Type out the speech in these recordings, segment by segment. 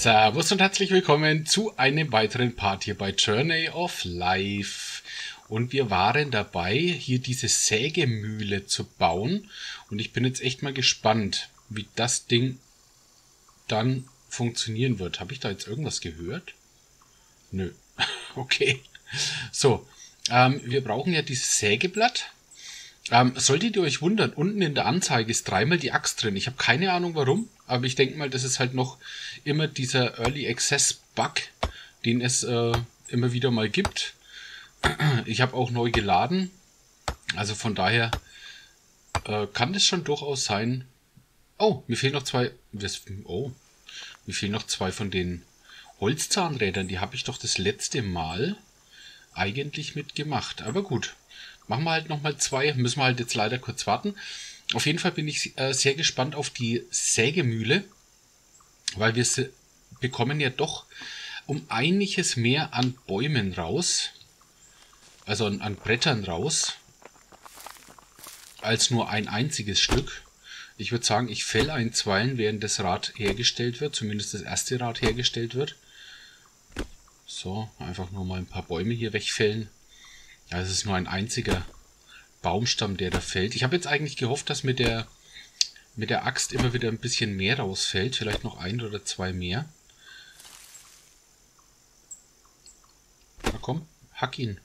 Servus und herzlich willkommen zu einem weiteren Part hier bei Journey of Life. Und wir waren dabei, hier diese Sägemühle zu bauen. Und ich bin jetzt echt mal gespannt, wie das Ding dann funktionieren wird. Habe ich da jetzt irgendwas gehört? Nö. Okay. So, wir brauchen ja dieses Sägeblatt. Solltet ihr euch wundern, unten in der Anzeige ist dreimal die Axt drin. Ich habe keine Ahnung warum, aber ich denke mal, das ist halt noch immer dieser Early-Access-Bug, den es immer wieder mal gibt. Ich habe auch neu geladen, also von daher kann das schon durchaus sein. Oh, mir fehlen noch zwei. Oh, mir fehlen noch zwei von den Holzzahnrädern. Die habe ich doch das letzte Mal eigentlich mitgemacht, aber gut. Machen wir halt nochmal zwei, müssen wir halt jetzt leider kurz warten. Auf jeden Fall bin ich sehr gespannt auf die Sägemühle, weil wir bekommen ja doch um einiges mehr an Bäumen raus, also an Brettern raus, als nur ein einziges Stück. Ich würde sagen, ich fäll ein Zweilen, während das Rad hergestellt wird, zumindest das erste Rad hergestellt wird. So, einfach nur mal ein paar Bäume hier wegfällen. Ja, es ist nur ein einziger Baumstamm, der da fällt. Ich habe jetzt eigentlich gehofft, dass mit der Axt immer wieder ein bisschen mehr rausfällt. Vielleicht noch ein oder zwei mehr. Na komm, hack ihn.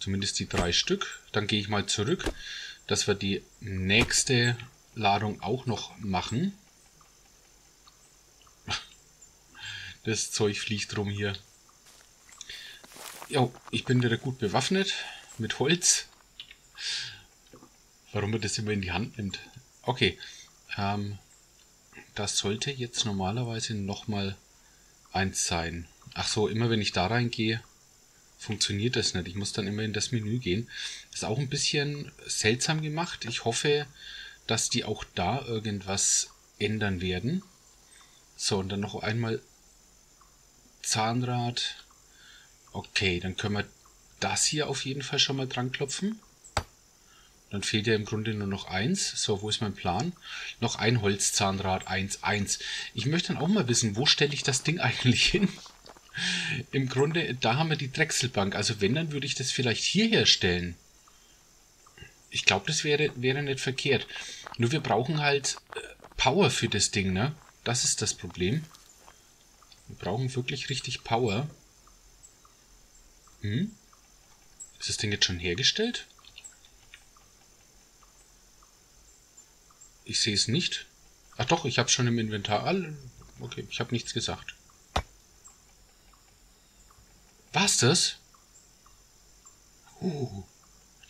Zumindest die drei Stück. Dann gehe ich mal zurück, dass wir die nächste Ladung auch noch machen. Das Zeug fliegt rum hier. Jo, ich bin wieder gut bewaffnet mit Holz. Warum man das immer in die Hand nimmt. Okay, das sollte jetzt normalerweise nochmal eins sein. Ach so, immer wenn ich da reingehe, funktioniert das nicht. Ich muss dann immer in das Menü gehen. Ist auch ein bisschen seltsam gemacht. Ich hoffe, dass die auch da irgendwas ändern werden. So, und dann noch einmal Zahnrad. Okay, dann können wir das hier auf jeden Fall schon mal dran klopfen. Dann fehlt ja im Grunde nur noch eins. So, wo ist mein Plan? Noch ein Holzzahnrad, 1, 1. Ich möchte dann auch mal wissen, wo stelle ich das Ding eigentlich hin? Im Grunde, da haben wir die Drechselbank. Also wenn, dann würde ich das vielleicht hierher stellen. Ich glaube, das wäre nicht verkehrt. Nur wir brauchen halt Power für das Ding, ne? Das ist das Problem. Wir brauchen wirklich richtig Power. Ist das Ding jetzt schon hergestellt? Ich sehe es nicht. Ach doch, ich habe es schon im Inventar. Okay, ich habe nichts gesagt. War's das?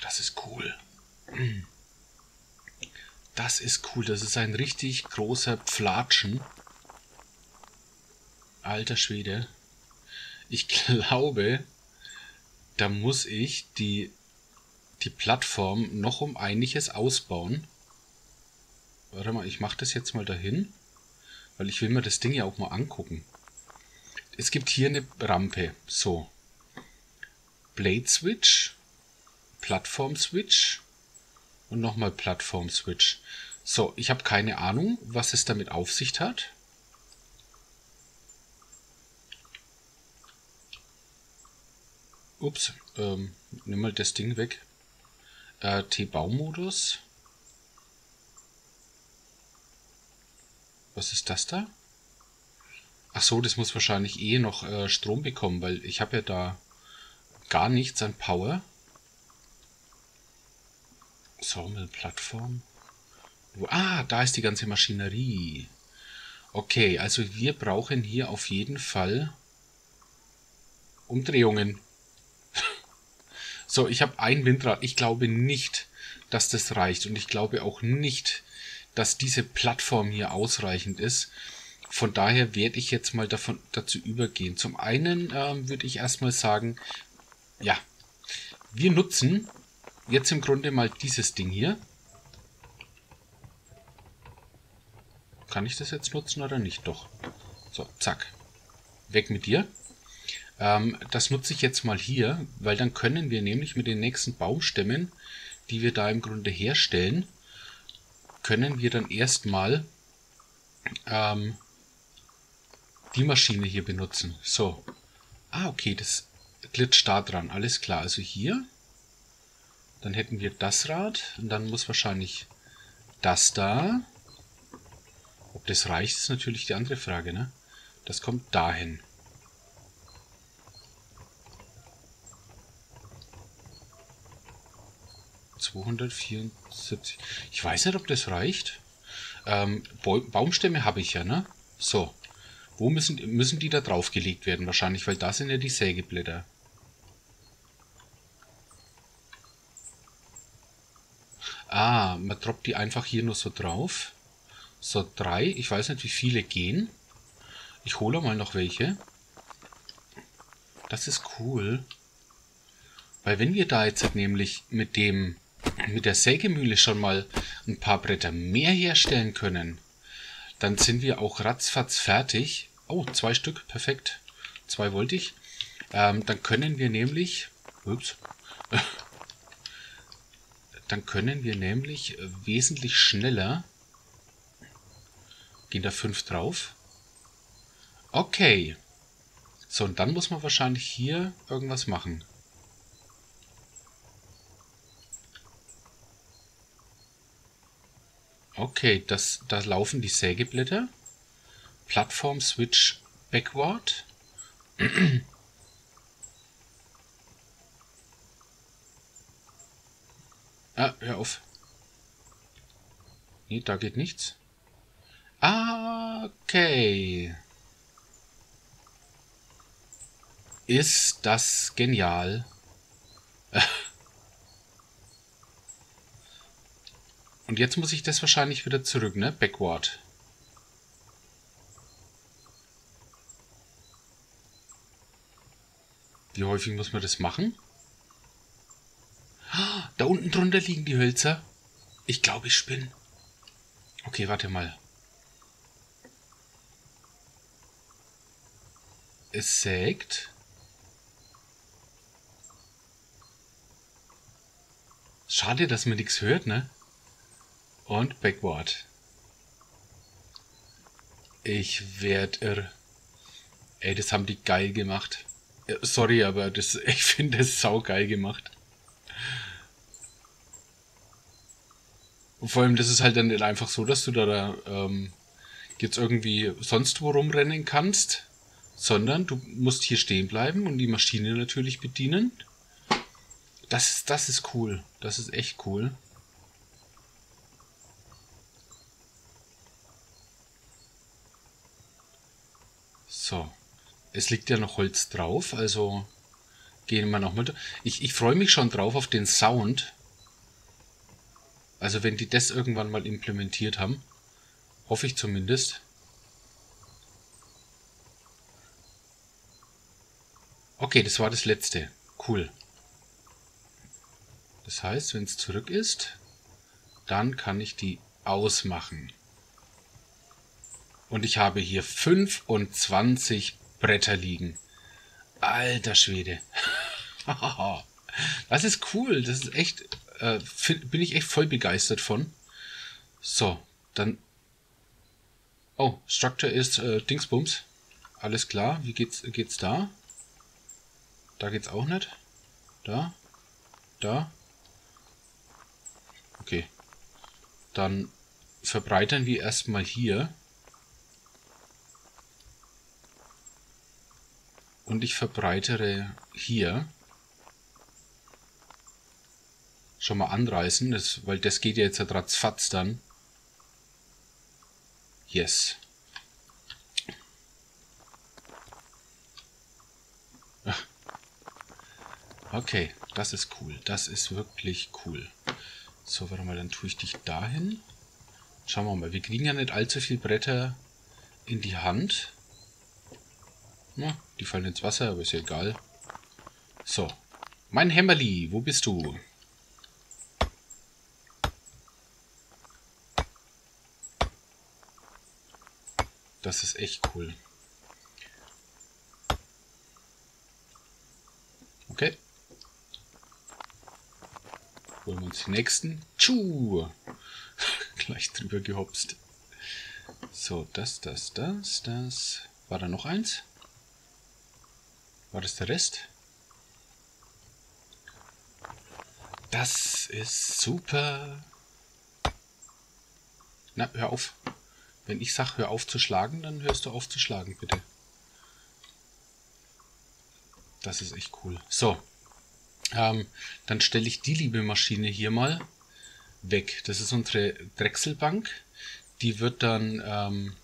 Das ist cool. Das ist cool. Das ist ein richtig großer Pflatschen. Alter Schwede. Ich glaube, da muss ich die Plattform noch um einiges ausbauen. Warte mal, ich mache das jetzt mal dahin, weil ich will mir das Ding ja auch mal angucken. Es gibt hier eine Rampe. So. Blade Switch, Plattform Switch und nochmal Plattform Switch. So, ich habe keine Ahnung, was es damit auf sich hat. Ups, nimm mal das Ding weg. T-Baumodus. Was ist das da? Ach so, das muss wahrscheinlich eh noch Strom bekommen, weil ich habe ja da gar nichts an Power. So, mit Plattform. Da ist die ganze Maschinerie. Okay, also wir brauchen hier auf jeden Fall Umdrehungen. So, ich habe ein Windrad. Ich glaube nicht, dass das reicht. Und ich glaube auch nicht, dass diese Plattform hier ausreichend ist. Von daher werde ich jetzt mal dazu übergehen. Zum einen würde ich erstmal sagen, ja, wir nutzen jetzt im Grunde mal dieses Ding hier. Kann ich das jetzt nutzen oder nicht? Doch. So, zack. Weg mit dir. Das nutze ich jetzt mal hier, weil dann können wir nämlich mit den nächsten Baumstämmen, die wir da im Grunde herstellen, können wir dann erstmal die Maschine hier benutzen. So. Ah, okay, das glitscht da dran. Alles klar, also hier. Dann hätten wir das Rad. Und dann muss wahrscheinlich das da. Ob das reicht, ist natürlich die andere Frage, ne? Das kommt dahin. Ich weiß nicht, ob das reicht. Baumstämme habe ich ja, ne? So. Wo müssen die da drauf gelegt werden? Wahrscheinlich, weil da sind ja die Sägeblätter. Ah, man droppt die einfach hier nur so drauf. So, 3. Ich weiß nicht, wie viele gehen. Ich hole mal noch welche. Das ist cool. Weil wenn wir da jetzt nämlich mit der Sägemühle schon mal ein paar Bretter mehr herstellen können, dann sind wir auch ratzfatz fertig. Oh, 2 Stück, perfekt. 2 wollte ich. Dann können wir nämlich... Ups. Dann können wir nämlich wesentlich schneller... Gehen da 5 drauf. Okay. So, und dann muss man wahrscheinlich hier irgendwas machen. Okay, da laufen die Sägeblätter. Plattform Switch Backward. Ah, hör auf. Nee, da geht nichts. Ah, okay. Ist das genial. Und jetzt muss ich das wahrscheinlich wieder zurück, ne? Backward. Wie häufig muss man das machen? Da unten drunter liegen die Hölzer. Ich glaube, ich spinne. Okay, warte mal. Es sägt. Schade, dass man nichts hört, ne? Und backward. Ich werd irre. Ey, das haben die geil gemacht. Sorry, aber ich finde das saugeil gemacht. Und vor allem, das ist halt dann nicht einfach so, dass du da jetzt irgendwie sonst wo rumrennen kannst, sondern du musst hier stehen bleiben und die Maschine natürlich bedienen. Das ist cool. Das ist echt cool. So, es liegt ja noch Holz drauf, also gehen wir nochmal durch. Ich freue mich schon drauf auf den Sound. Also wenn die das irgendwann mal implementiert haben, hoffe ich zumindest. Okay, das war das letzte. Cool. Das heißt, wenn es zurück ist, dann kann ich die ausmachen. Und ich habe hier 25 Bretter liegen. Alter Schwede. Das ist cool. Das ist echt, bin ich echt voll begeistert von. So, dann... Oh, Structure ist Dingsbums. Alles klar. Wie geht's da? Da geht's auch nicht. Da. Da. Okay. Dann verbreitern wir erstmal hier. Und ich verbreitere hier. Schon mal anreißen, weil das geht ja jetzt ratzfatz dann. Yes. Okay, das ist cool. Das ist wirklich cool. So, warte mal, dann tue ich dich dahin. Schauen wir mal. Wir kriegen ja nicht allzu viel Bretter in die Hand. Na, die fallen ins Wasser, aber ist ja egal. So. Mein Hämmerli, wo bist du? Das ist echt cool. Okay. Holen wir uns den nächsten. Tschu! Gleich drüber gehopst. So, das. War da noch eins? War das der Rest? Das ist super. Na, hör auf. Wenn ich sag, hör auf zu schlagen, dann hörst du auf zu schlagen, bitte. Das ist echt cool. So. Dann stelle ich die liebe Maschine hier mal weg. Das ist unsere Drechselbank. Die wird dann...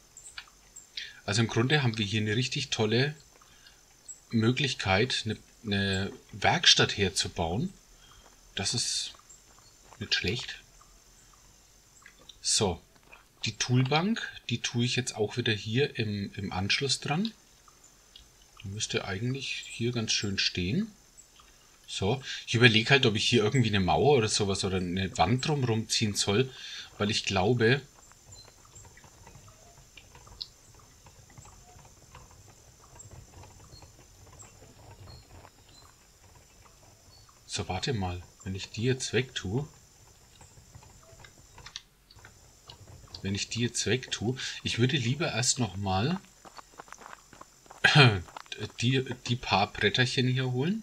also im Grunde haben wir hier eine richtig tolle Möglichkeit, eine Werkstatt herzubauen. Das ist nicht schlecht. So, die Toolbank, die tue ich jetzt auch wieder hier im Anschluss dran. Die müsste eigentlich hier ganz schön stehen. So, ich überlege halt, ob ich hier irgendwie eine Mauer oder sowas oder eine Wand drumherum ziehen soll, weil ich glaube... So, warte mal, wenn ich die jetzt wegtue. Ich würde lieber erst nochmal die paar Bretterchen hier holen.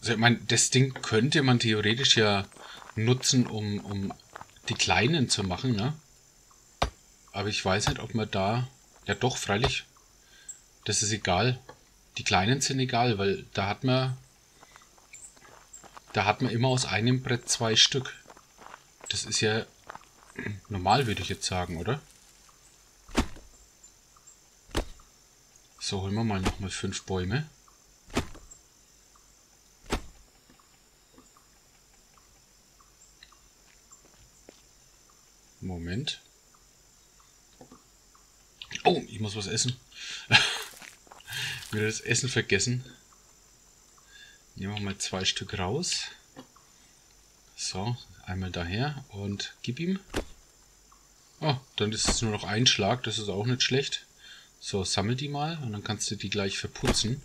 Also ich meine, das Ding könnte man theoretisch ja nutzen, um die kleinen zu machen, ne? Aber ich weiß nicht, ob man da... Ja doch, freilich. Das ist egal. Die kleinen sind egal, weil da hat man immer aus einem Brett zwei Stück. Das ist ja normal, würde ich jetzt sagen, oder? So, holen wir mal nochmal 5 Bäume. Moment. Oh, ich muss was essen. Wieder das Essen vergessen. Nehmen wir mal 2 Stück raus. So, einmal daher und gib ihm. Oh, dann ist es nur noch ein Schlag, das ist auch nicht schlecht. So, sammel die mal und dann kannst du die gleich verputzen.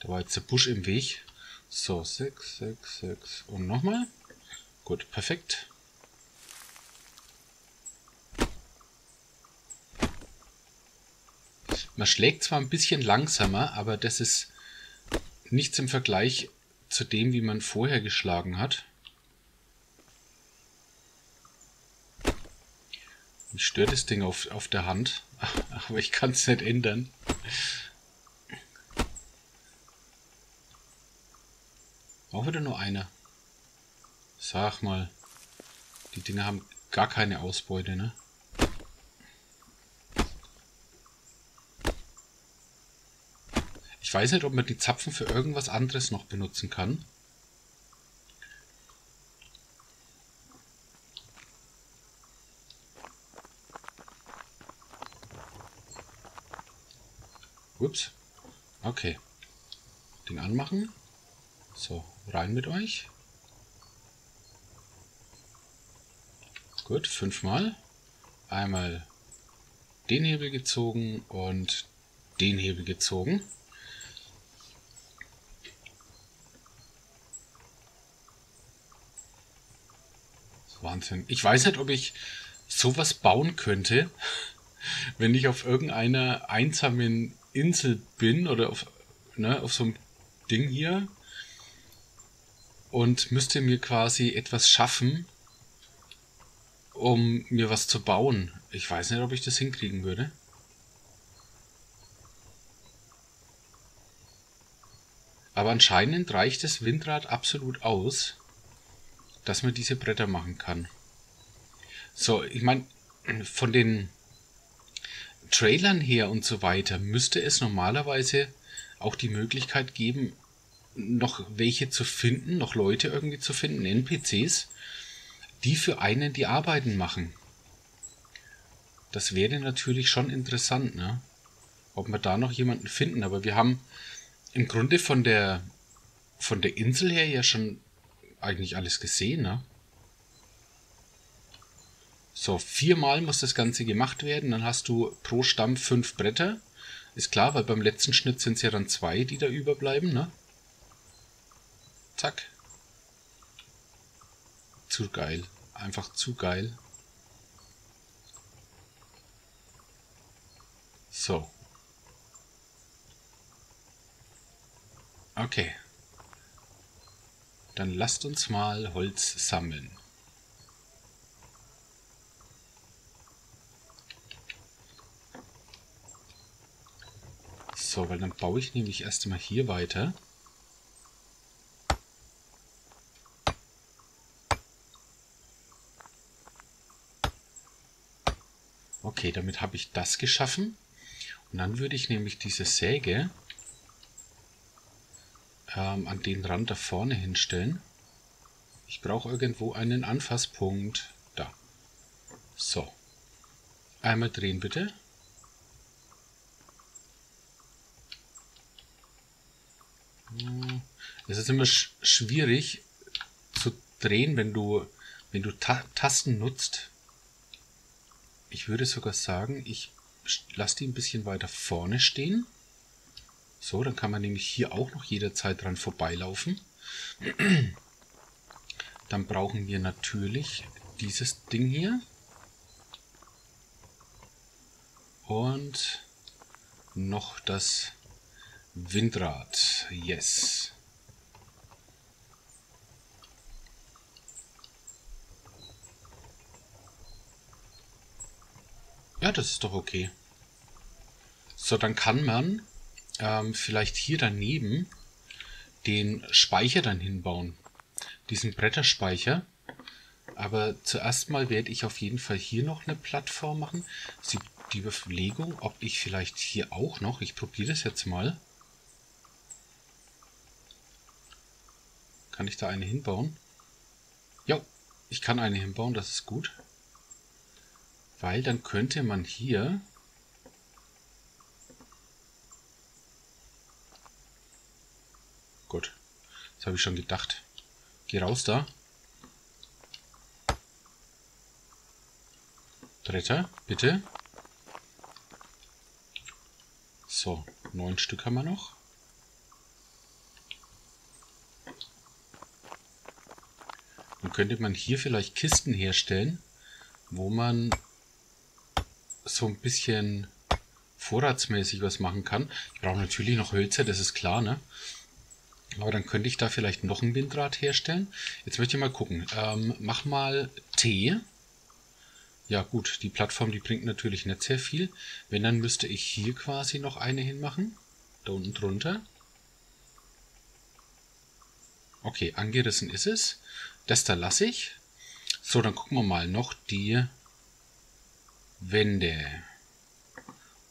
Da war jetzt der Busch im Weg. So, 6, 6, 6 und nochmal. Gut, perfekt. Man schlägt zwar ein bisschen langsamer, aber das ist nichts im Vergleich zu dem, wie man vorher geschlagen hat. Mich stört das Ding auf der Hand, aber ich kann es nicht ändern. Auch wieder nur einer. Sag mal, die Dinger haben gar keine Ausbeute, ne? Ich weiß nicht, ob man die Zapfen für irgendwas anderes noch benutzen kann. Ups. Okay. Den anmachen. So, rein mit euch. Gut, 5-mal. Einmal den Hebel gezogen und den Hebel gezogen. Wahnsinn. Ich weiß nicht, ob ich sowas bauen könnte, wenn ich auf irgendeiner einsamen Insel bin oder auf so einem Ding hier und müsste mir quasi etwas schaffen, um mir was zu bauen. Ich weiß nicht, ob ich das hinkriegen würde. Aber anscheinend reicht das Windrad absolut aus, dass man diese Bretter machen kann. So, ich meine, von den Trailern her und so weiter müsste es normalerweise auch die Möglichkeit geben, noch welche zu finden, noch Leute irgendwie zu finden, NPCs, die für einen die Arbeiten machen. Das wäre natürlich schon interessant, ne? Ob wir da noch jemanden finden, aber wir haben im Grunde von der Insel her ja schon eigentlich alles gesehen, ne? So, 4-mal muss das Ganze gemacht werden, dann hast du pro Stamm 5 Bretter. Ist klar, weil beim letzten Schnitt sind es ja dann 2, die da überbleiben, ne? Zack. zu geil. Einfach zu geil. So. Okay. Dann lasst uns mal Holz sammeln. So, weil dann baue ich nämlich erst einmal hier weiter. Okay, damit habe ich das geschaffen. Und dann würde ich nämlich diese Säge an den Rand da vorne hinstellen. Ich brauche irgendwo einen Anfasspunkt. Da. So. Einmal drehen bitte. Es ist immer schwierig zu drehen, wenn du Tasten nutzt. Ich würde sogar sagen, ich lasse die ein bisschen weiter vorne stehen. So, dann kann man nämlich hier auch noch jederzeit dran vorbeilaufen. Dann brauchen wir natürlich dieses Ding hier. Und noch das Windrad. Yes. Ja, das ist doch okay. So, dann kann man vielleicht hier daneben den Speicher dann hinbauen. Diesen Bretterspeicher. Aber zuerst mal werde ich auf jeden Fall hier noch eine Plattform machen. Die Überlegung, ob ich vielleicht hier auch noch, ich probiere das jetzt mal. Kann ich da eine hinbauen? Ja, ich kann eine hinbauen, das ist gut. Weil dann könnte man hier gut, das habe ich schon gedacht. Geh raus da. Bretter, bitte. So, 9 Stück haben wir noch. Dann könnte man hier vielleicht Kisten herstellen, wo man so ein bisschen vorratsmäßig was machen kann. Ich brauche natürlich noch Hölzer, das ist klar, ne? Aber dann könnte ich da vielleicht noch ein Windrad herstellen. Jetzt möchte ich mal gucken. Mach mal Tee. Ja gut, die Plattform, die bringt natürlich nicht sehr viel. Wenn, dann müsste ich hier quasi noch eine hinmachen. Da unten drunter. Okay, angerissen ist es. Das da lasse ich. So, dann gucken wir mal noch die Wände.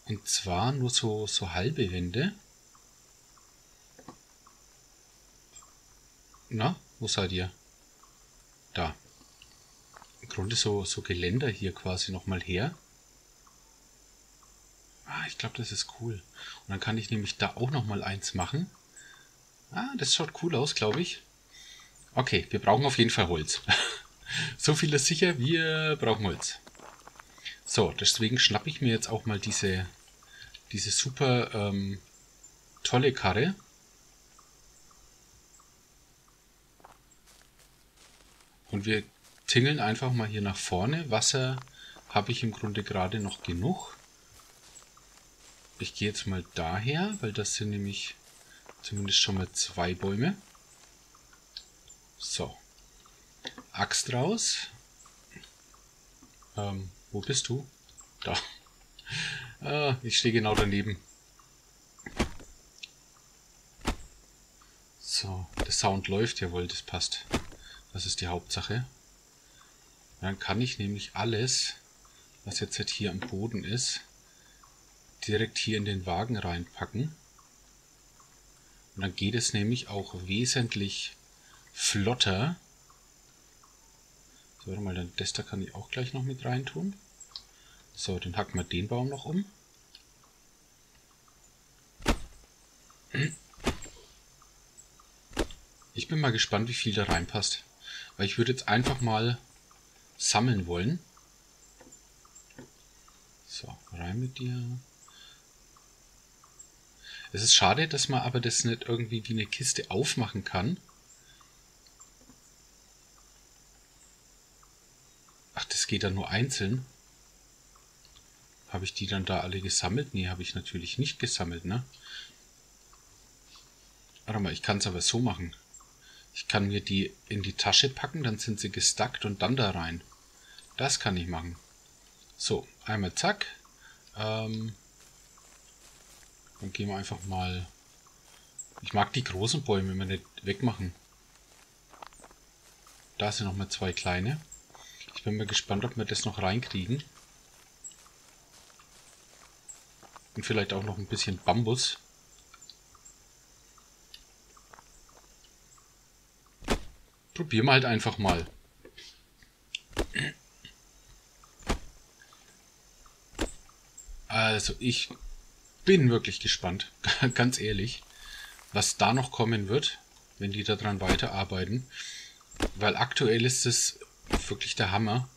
Und zwar nur so halbe Wände. Na, wo seid ihr? Da. Im Grunde so Geländer hier quasi nochmal her. Ah, ich glaube, das ist cool. Und dann kann ich nämlich da auch nochmal eins machen. Ah, das schaut cool aus, glaube ich. Okay, wir brauchen auf jeden Fall Holz. So viel ist sicher, wir brauchen Holz. So, deswegen schnappe ich mir jetzt auch mal diese super tolle Karre. Und wir tingeln einfach mal hier nach vorne. Wasser habe ich im Grunde gerade noch genug. Ich gehe jetzt mal daher, weil das sind nämlich zumindest schon mal 2 Bäume. So. Axt raus. Wo bist du? Da. Ich stehe genau daneben. So, der Sound läuft. Jawohl, das passt. Das ist die Hauptsache. Dann kann ich nämlich alles, was jetzt hier am Boden ist, direkt hier in den Wagen reinpacken. Und dann geht es nämlich auch wesentlich flotter. So, warte mal, dann das da kann ich auch gleich noch mit reintun. So, dann hacken wir den Baum noch um. Ich bin mal gespannt, wie viel da reinpasst. Weil ich würde jetzt einfach mal sammeln wollen. So, rein mit dir. Es ist schade, dass man aber das nicht irgendwie wie eine Kiste aufmachen kann. das geht dann nur einzeln. Habe ich die dann da alle gesammelt? Nee, habe ich natürlich nicht gesammelt, ne? Warte mal, ich kann es aber so machen. Ich kann mir die in die Tasche packen, dann sind sie gestackt und dann da rein. Das kann ich machen. So, einmal zack. Dann gehen wir einfach mal... Ich mag die großen Bäume immer nicht wegmachen. Da sind nochmal zwei kleine. Ich bin mal gespannt, ob wir das noch reinkriegen. Und vielleicht auch noch ein bisschen Bambus. Probieren wir halt einfach mal. Also ich bin wirklich gespannt, ganz ehrlich, was da noch kommen wird, wenn die daran weiterarbeiten. Weil aktuell ist es wirklich der Hammer.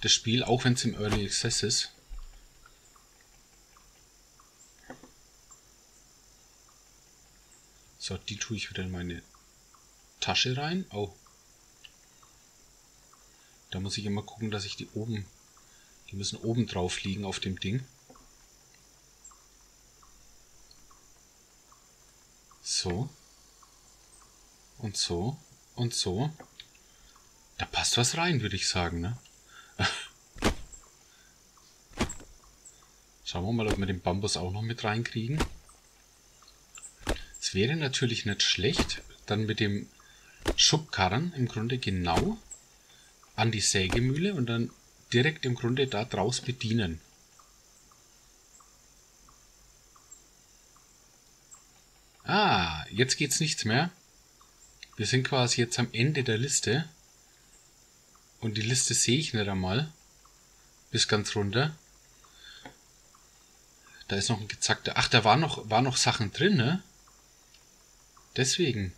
Das Spiel, auch wenn es im Early-Access ist. So, die tue ich wieder in meine Tasche rein. Oh. Da muss ich immer gucken, dass ich die oben... Die müssen oben drauf liegen auf dem Ding. So. Und so. Und so. Da passt was rein, würde ich sagen, ne? Schauen wir mal, ob wir den Bambus auch noch mit reinkriegen. Es wäre natürlich nicht schlecht, dann mit dem Schubkarren im Grunde genau an die Sägemühle und dann direkt im Grunde da draus bedienen. Ah, jetzt geht's nichts mehr. Wir sind quasi jetzt am Ende der Liste. Und die Liste sehe ich nicht einmal. Bis ganz runter. Da ist noch ein gezackter... Ach, da waren noch Sachen drin, ne? Deswegen.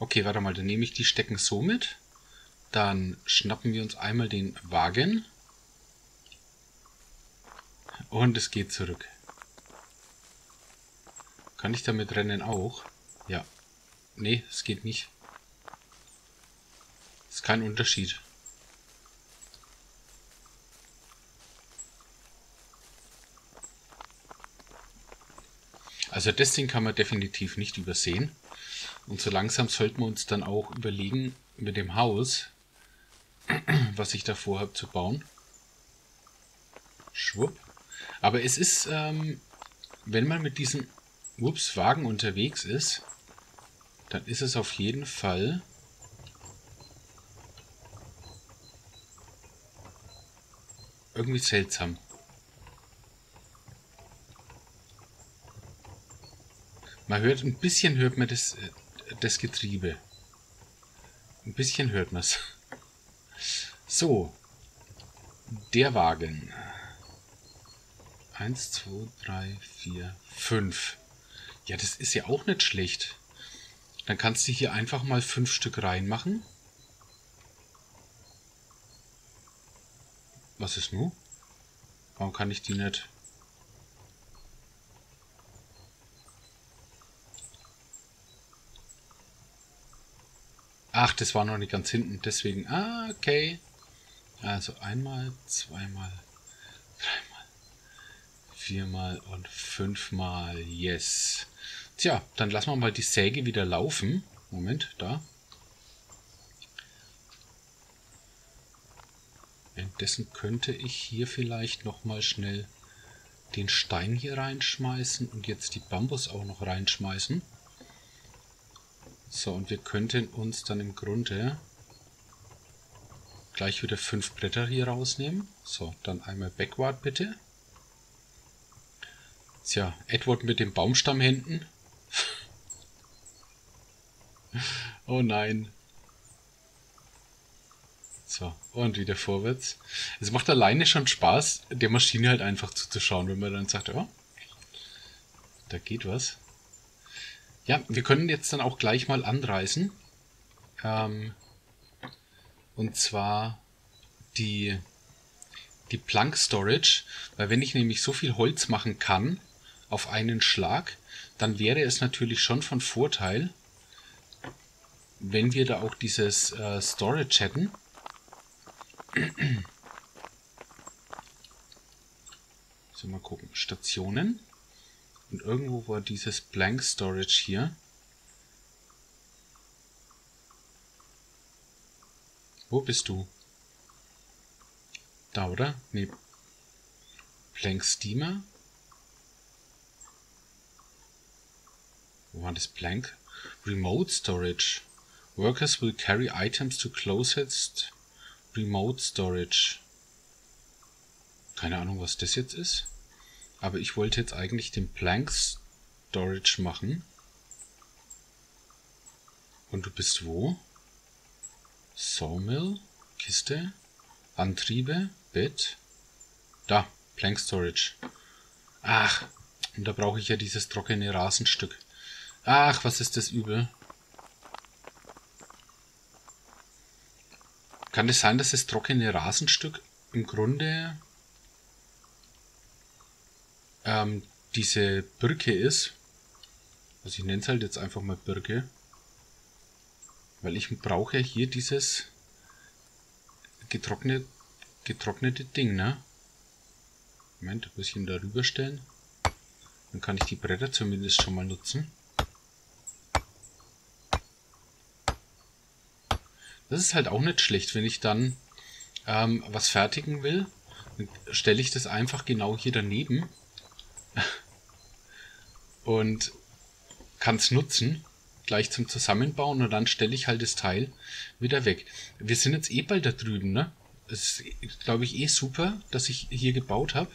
Okay, warte mal, dann nehme ich die Stecken so mit. Dann schnappen wir uns einmal den Wagen. Und es geht zurück. Kann ich damit rennen auch? Ja. Nee, es geht nicht. Ist kein Unterschied. Also das Ding kann man definitiv nicht übersehen. Und so langsam sollten wir uns dann auch überlegen, mit dem Haus, was ich da vorhabe zu bauen. Schwupp. Aber es ist, wenn man mit diesem Wagen unterwegs ist, dann ist es auf jeden Fall irgendwie seltsam. Man hört, ein bisschen hört man das Getriebe. Ein bisschen hört man es. So. Der Wagen. 1, 2, 3, 4, 5. Ja, das ist ja auch nicht schlecht. Dann kannst du hier einfach mal 5 Stück reinmachen. Was ist nun? Warum kann ich die nicht... Ach, das war noch nicht ganz hinten, deswegen... Ah, okay. Also einmal, zweimal, dreimal, viermal und fünfmal. Yes. Tja, dann lassen wir mal die Säge wieder laufen. Moment, da. Währenddessen könnte ich hier vielleicht nochmal schnell den Stein hier reinschmeißen und jetzt die Bambus auch noch reinschmeißen. So, und wir könnten uns dann im Grunde gleich wieder 5 Bretter hier rausnehmen. So, dann einmal backward bitte. Tja, Edward mit dem Baumstamm hinten. Oh nein. So, und wieder vorwärts. Es macht alleine schon Spaß, der Maschine halt einfach zuzuschauen, wenn man dann sagt, oh, da geht was. Ja, wir können jetzt dann auch gleich mal anreißen. Und zwar die Plank Storage. Weil wenn ich nämlich so viel Holz machen kann auf einen Schlag, dann wäre es natürlich schon von Vorteil, wenn wir da auch dieses Storage hätten. So, mal gucken. Stationen. Und irgendwo war dieses Blank Storage hier. Wo bist du? Da, oder? Nee. Blank Steamer. Wo war das Blank? Remote Storage. Workers will carry items to closest Remote Storage. Keine Ahnung, was das jetzt ist. Aber ich wollte jetzt eigentlich den Blank Storage machen. Und du bist wo? Sawmill, Kiste, Antriebe, Bett. Da, Blank Storage. Ach, und da brauche ich ja dieses trockene Rasenstück. Ach, was ist das übel. Kann es sein, dass das trockene Rasenstück im Grunde diese Birke ist? Also ich nenne es halt jetzt einfach mal Birke. Weil ich brauche ja hier dieses getrocknete Ding, ne? Moment, ein bisschen darüber stellen. Dann kann ich die Bretter zumindest schon mal nutzen. Das ist halt auch nicht schlecht, wenn ich dann was fertigen will. Dann stelle ich das einfach genau hier daneben. Und kann es nutzen. Gleich zum Zusammenbauen und dann stelle ich halt das Teil wieder weg. Wir sind jetzt eh bald da drüben, ne? Es ist, glaube ich, eh super, dass ich hier gebaut habe.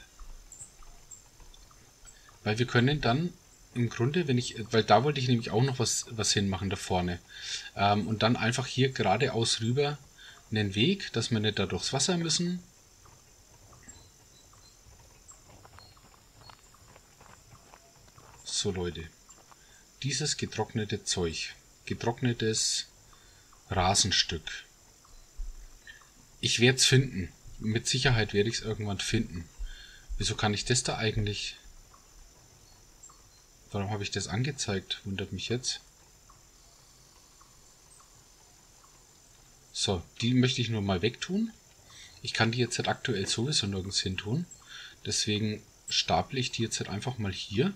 Weil wir können dann im Grunde, weil da wollte ich nämlich auch noch was hinmachen da vorne. Und dann einfach hier geradeaus rüber einen Weg, dass wir nicht da durchs Wasser müssen. So, Leute. Dieses getrocknete Zeug. Getrocknetes Rasenstück. Ich werde es finden. Mit Sicherheit werde ich es irgendwann finden. Wieso kann ich das da eigentlich... Warum habe ich das angezeigt? Wundert mich jetzt. So, die möchte ich nur mal wegtun. Ich kann die jetzt halt aktuell sowieso nirgends hin tun. Deswegen staple ich die jetzt halt einfach mal hier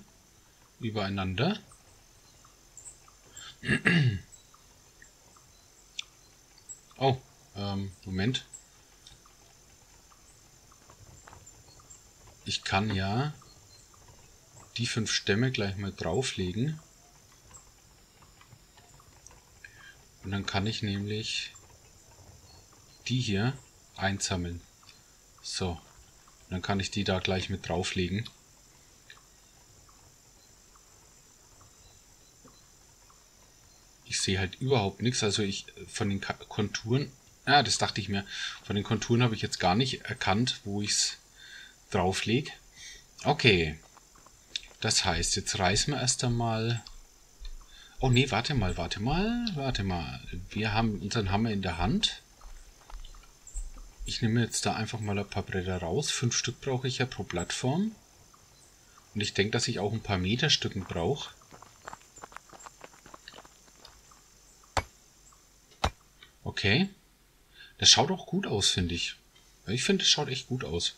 übereinander. Oh, Moment. Ich kann ja die 5 Stämme gleich mal drauflegen. Und dann kann ich nämlich die hier einsammeln. So, und dann kann ich die da gleich mit drauflegen. Ich sehe halt überhaupt nichts, also ich von den Konturen, das dachte ich mir, von den Konturen habe ich jetzt gar nicht erkannt, wo ich es drauf lege. Okay, das heißt, jetzt reißen wir erst einmal, oh nee, warte mal, wir haben unseren Hammer in der Hand. Ich nehme jetzt da einfach mal ein paar Bretter raus, 5 Stück brauche ich ja pro Plattform und ich denke, dass ich auch ein paar Meterstücken brauche. Okay, das schaut auch gut aus, finde ich. Ich finde, es schaut echt gut aus.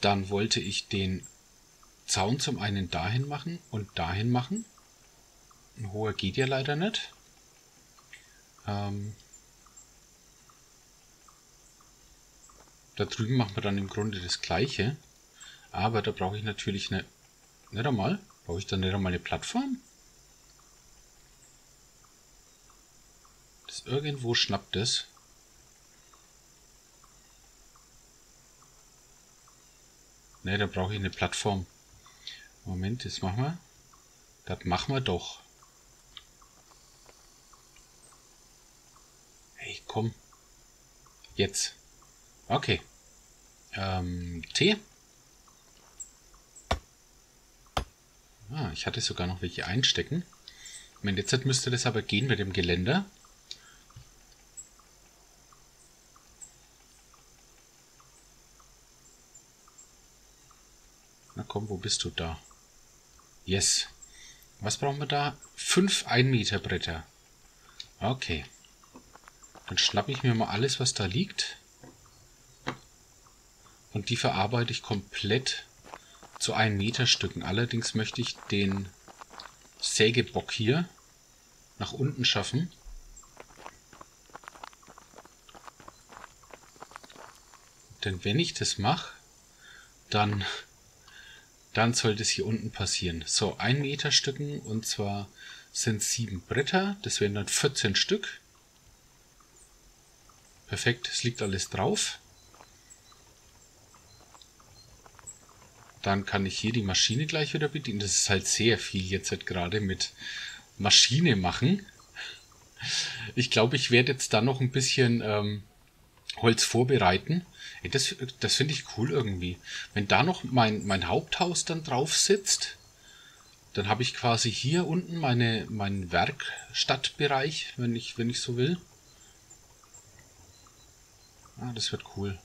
Dann wollte ich den Zaun zum einen dahin machen und dahin machen. Ein hoher geht ja leider nicht. Da drüben machen wir dann im Grunde das Gleiche. Aber da brauche ich natürlich eine... Nicht einmal? Brauche ich dann nicht einmal eine Plattform? Irgendwo schnappt es. Ne, da brauche ich eine Plattform. Moment, jetzt machen wir. Das machen wir doch. Hey, komm. Jetzt. Okay. T. Ah, ich hatte sogar noch welche einstecken. Moment, jetzt müsste das aber gehen mit dem Geländer. Komm, wo bist du da? Yes. Was brauchen wir da? 5 1-Meter Bretter. Okay. Dann schnappe ich mir mal alles, was da liegt. und die verarbeite ich komplett zu 1-Meter-Stücken. Allerdings möchte ich den Sägebock hier nach unten schaffen. Denn wenn ich das mache, dann sollte es hier unten passieren. So, 1-Meter-Stücken, und zwar sind 7 Bretter, das wären dann 14 Stück. Perfekt, es liegt alles drauf. Dann kann ich hier die Maschine gleich wieder bedienen. Das ist halt sehr viel jetzt halt gerade mit Maschine machen. Ich glaube, ich werde jetzt da noch ein bisschen Holz vorbereiten. Hey, das finde ich cool irgendwie. Wenn da noch mein Haupthaus dann drauf sitzt, dann habe ich quasi hier unten meinen Werkstattbereich, wenn ich so will. Ah, das wird cool.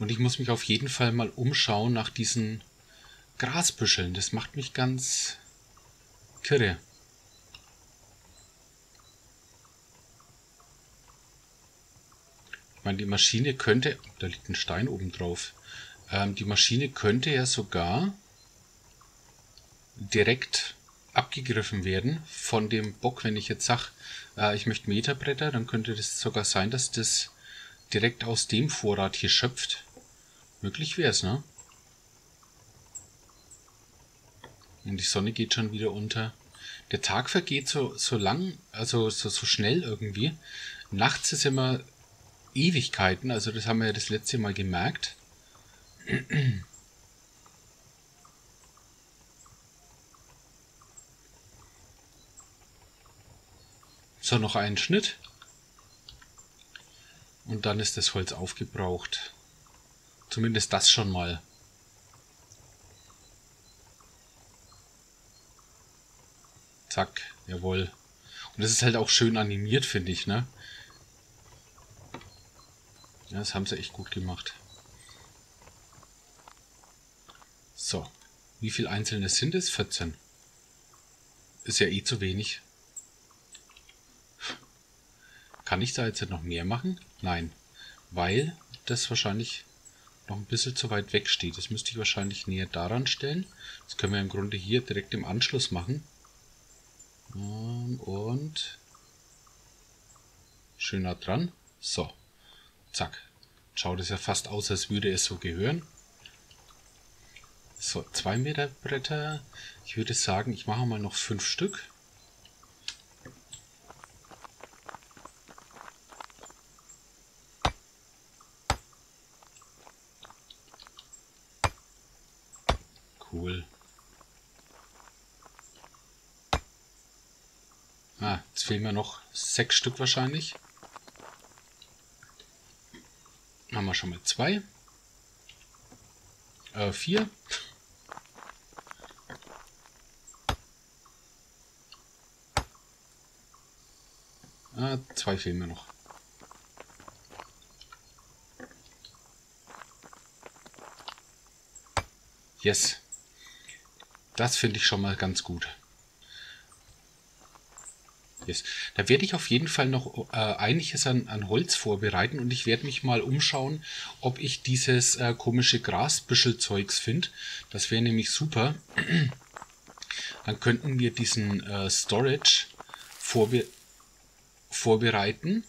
Und ich muss mich auf jeden Fall mal umschauen nach diesen Grasbüscheln. Das macht mich ganz kirre. Ich meine, die Maschine könnte... Da liegt ein Stein oben drauf. Die Maschine könnte ja sogar direkt abgegriffen werden von dem Bock. Wenn ich jetzt sage, ich möchte Meterbretter, dann könnte das sogar sein, dass das direkt aus dem Vorrat hier schöpft. Möglich wäre es, ne? Und die Sonne geht schon wieder unter. Der Tag vergeht so lang, also so schnell irgendwie. Nachts ist immer Ewigkeiten, also das haben wir ja das letzte Mal gemerkt. So, noch einen Schnitt. Und dann ist das Holz aufgebraucht. Zumindest das schon mal. Zack, jawohl. Und das ist halt auch schön animiert, finde ich, ne? Ja, das haben sie echt gut gemacht. So, wie viele einzelne sind es? 14. Ist ja eh zu wenig. Kann ich da jetzt noch mehr machen? Nein, weil das wahrscheinlich noch ein bisschen zu weit weg steht. Das müsste ich wahrscheinlich näher daran stellen. Das können wir im Grunde hier direkt im Anschluss machen. Und schön nah dran. So, zack. Schaut es ja fast aus, als würde es so gehören. So, 2 Meter Bretter. Ich würde sagen, ich mache mal noch 5 Stück. Cool. Ah, jetzt fehlen mir noch 6 Stück wahrscheinlich. Haben wir schon mal 2. 4. Ah, 2 fehlen mir noch. Yes. Das finde ich schon mal ganz gut. Yes. Da werde ich auf jeden Fall noch einiges an Holz vorbereiten, und ich werde mich mal umschauen, ob ich dieses komische Grasbüschelzeugs finde. Das wäre nämlich super. Dann könnten wir diesen Storage vorbereiten.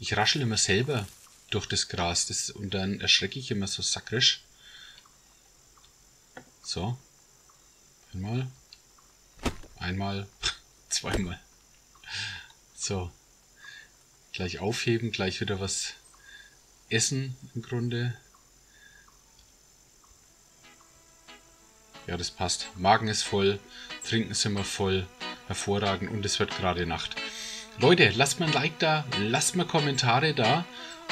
Ich raschel immer selber durch das Gras und dann erschrecke ich immer so sakrisch. So, einmal, zweimal. So, gleich aufheben, gleich wieder was essen im Grunde. Ja, das passt. Magen ist voll, Trinken sind wir voll, hervorragend, und es wird gerade Nacht. Leute, lasst mal ein Like da, lasst mal Kommentare da.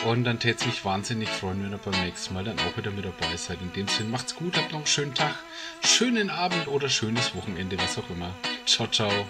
Und dann tät's mich wahnsinnig freuen, wenn ihr beim nächsten Mal dann auch wieder mit dabei seid. In dem Sinne, macht's gut, habt noch einen schönen Tag, schönen Abend oder schönes Wochenende, was auch immer. Ciao, ciao.